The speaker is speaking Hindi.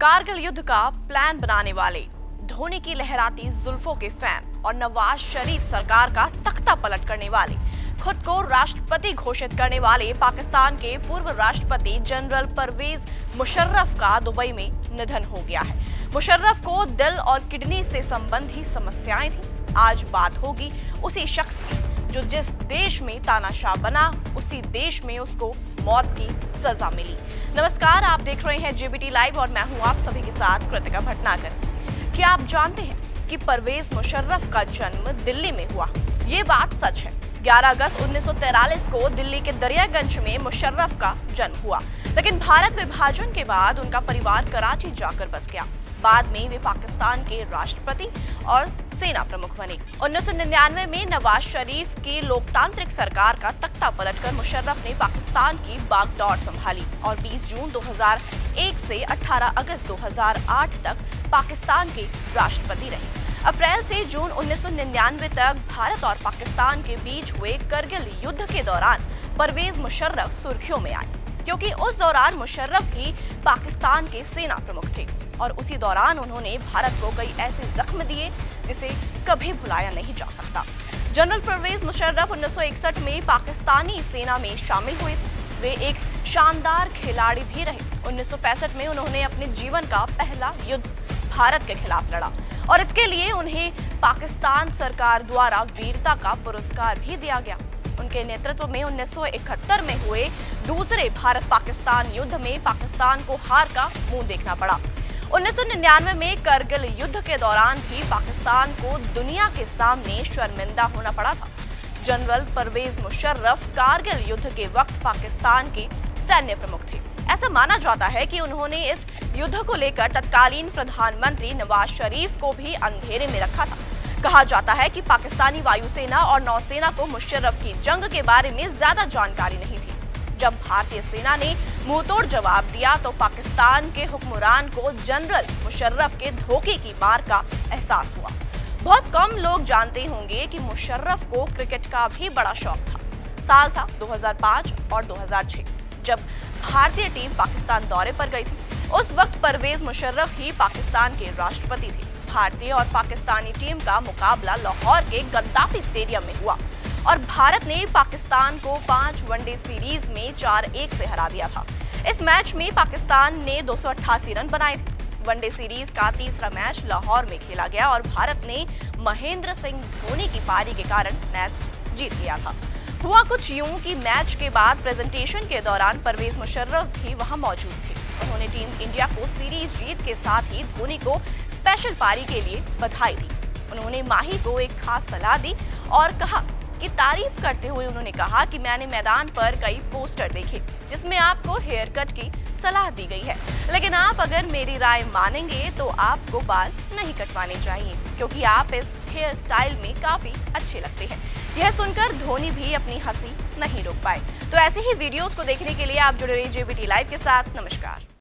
कारगिल युद्ध का प्लान बनाने वाले, धोनी की लहराती जुल्फों के फैन और नवाज शरीफ सरकार का तख्ता पलट करने वाले, खुद को राष्ट्रपति घोषित करने वाले पाकिस्तान के पूर्व राष्ट्रपति जनरल परवेज मुशर्रफ का दुबई में निधन हो गया है। मुशर्रफ को दिल और किडनी से संबंधी समस्याएं थी। आज बात होगी उसी शख्स की जो जिस देश में तानाशाह बना उसी देश में उसको मौत की सजा मिली। नमस्कार, आप देख रहे हैं जेबीटी लाइव और मैं हूं आप सभी के साथ कृतिका भटनागर। क्या आप जानते हैं कि परवेज मुशर्रफ का जन्म दिल्ली में हुआ? ये बात सच है। 11 अगस्त 1943 को दिल्ली के दरियागंज में मुशर्रफ का जन्म हुआ, लेकिन भारत विभाजन के बाद उनका परिवार कराची जाकर बस गया। बाद में वे पाकिस्तान के राष्ट्रपति और सेना प्रमुख बने। 1999 में नवाज शरीफ की लोकतांत्रिक सरकार का तख्ता पलटकर मुशर्रफ ने पाकिस्तान की बागडोर संभाली और 20 जून 2001 से 18 अगस्त 2008 तक पाकिस्तान के राष्ट्रपति रहे। अप्रैल से जून 1999 तक भारत और पाकिस्तान के बीच हुए कारगिल युद्ध के दौरान परवेज मुशर्रफ सुर्खियों में आए, क्योंकि उस दौरान मुशर्रफ भी पाकिस्तान के सेना प्रमुख थे और उसी दौरान उन्होंने भारत को कई ऐसे जख्म दिए जिसे कभी भुलाया नहीं जा सकता। जनरल परवेज मुशर्रफ 1961 में पाकिस्तानी सेना में शामिल हुए। वे एक शानदार खिलाड़ी भी रहे। 1965 में उन्होंने अपने जीवन का पहला युद्ध भारत के खिलाफ लड़ा और इसके लिए उन्हें पाकिस्तान सरकार द्वारा वीरता का पुरस्कार भी दिया गया। उनके नेतृत्व में 1971 में हुए दूसरे भारत पाकिस्तान युद्ध में पाकिस्तान को हार का मुंह देखना पड़ा। 1999 में कारगिल युद्ध के दौरान भी पाकिस्तान को दुनिया के सामने शर्मिंदा होना पड़ा था। जनरल परवेज मुशर्रफ कारगिल युद्ध के वक्त पाकिस्तान के सैन्य प्रमुख थे। ऐसा माना जाता है कि उन्होंने इस युद्ध को लेकर तत्कालीन प्रधानमंत्री नवाज शरीफ को भी अंधेरे में रखा था। कहा जाता है कि पाकिस्तानी वायुसेना और नौसेना को मुशर्रफ की जंग के बारे में ज्यादा जानकारी नहीं थी। जब भारतीय सेना ने मुंहतोड़ जवाब दिया तो पाकिस्तान के हुक्मरान को जनरल मुशर्रफ के धोखे की मार का एहसास हुआ। बहुत कम लोग जानते होंगे कि मुशर्रफ को क्रिकेट का भी बड़ा शौक था। साल था 2005 और 2006 जब भारतीय टीम पाकिस्तान दौरे पर गई थी। उस वक्त परवेज मुशर्रफ ही पाकिस्तान के राष्ट्रपति थे। भारतीय और पाकिस्तानी टीम का मुकाबला लाहौर के गंदाफी स्टेडियम में हुआ और भारत ने पाकिस्तान को 5 वनडे सीरीज में 4-1 से हरा दिया था। इस मैच में पाकिस्तान ने 288 रन बनाए थे। वनडे सीरीज का तीसरा मैच लाहौर में खेला गया और भारत ने महेंद्र सिंह धोनी की पारी के कारण मैच जीत लिया था। हुआ कुछ यूं कि मैच के बाद प्रेजेंटेशन के दौरान परवेज मुशर्रफ भी वहां मौजूद थे। उन्होंने टीम इंडिया को सीरीज जीत के साथ ही धोनी को स्पेशल पारी के लिए बधाई दी। उन्होंने माही को एक खास सलाह दी और कहा की तारीफ करते हुए उन्होंने कहा कि मैंने मैदान पर कई पोस्टर देखे जिसमें आपको हेयर कट की सलाह दी गई है, लेकिन आप अगर मेरी राय मानेंगे तो आपको बाल नहीं कटवाने चाहिए क्योंकि आप इस हेयर स्टाइल में काफी अच्छे लगते हैं। यह सुनकर धोनी भी अपनी हंसी नहीं रोक पाए। तो ऐसे ही वीडियोस को देखने के लिए आप जुड़े रहिए जेबीटी लाइव के साथ। नमस्कार।